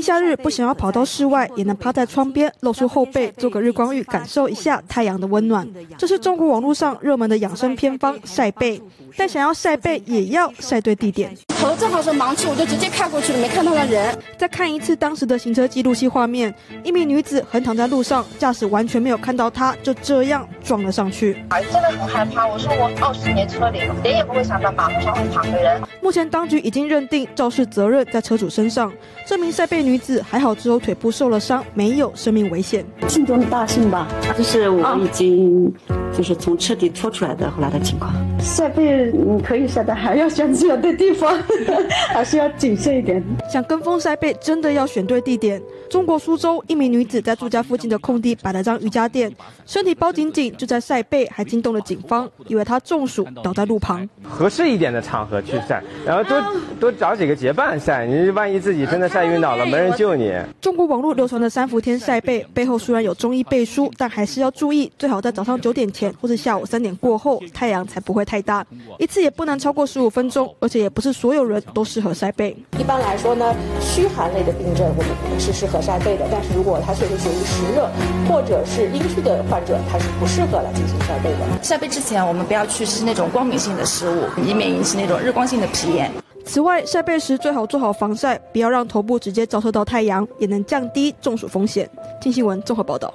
夏日不想要跑到室外，也能趴在窗边，露出后背，做个日光浴，感受一下太阳的温暖。这是中国网络上热门的养生偏方——晒背。但想要晒背，也要晒对地点。头正好是盲区，我就直接看过去了，没看到那人。再看一次当时的行车记录器画面，一名女子横躺在路上，驾驶完全没有看到她，就这样撞了上去。真的很害怕，我说我20年车龄，谁也不会想到马路上会躺个人。目前当局已经认定肇事责任在车主身上。这名晒背 女子还好，只有腿部受了伤，没有生命危险。幸中的大幸吧，就是我已经就是从车底拖出来的后来的情况。晒背你可以晒，但还要选择对地方，还是要谨慎一点。想跟风晒背，真的要选对地点。中国苏州一名女子在住家附近的空地摆了张瑜伽垫，身体包紧紧，就在晒背，还惊动了警方，以为她中暑倒在路旁。合适一点的场合去晒，然后多找几个结伴晒。你万一自己真的晒晕倒了， 没人救你。中国网络流传的3伏天晒背，背后虽然有中医背书，但还是要注意，最好在早上9点前或是下午3点过后，太阳才不会太大。一次也不能超过15分钟，而且也不是所有人都适合晒背。一般来说呢，虚寒类的病症我们是适合晒背的，但是如果它确实属于实热或者是阴虚的患者，它是不适合来进行晒背的。晒背之前，我们不要去吃那种光敏性的食物，以免引起那种日光性的皮炎。 此外，晒背时最好做好防晒，不要让头部直接照射到太阳，也能降低中暑风险。镜新闻综合报道。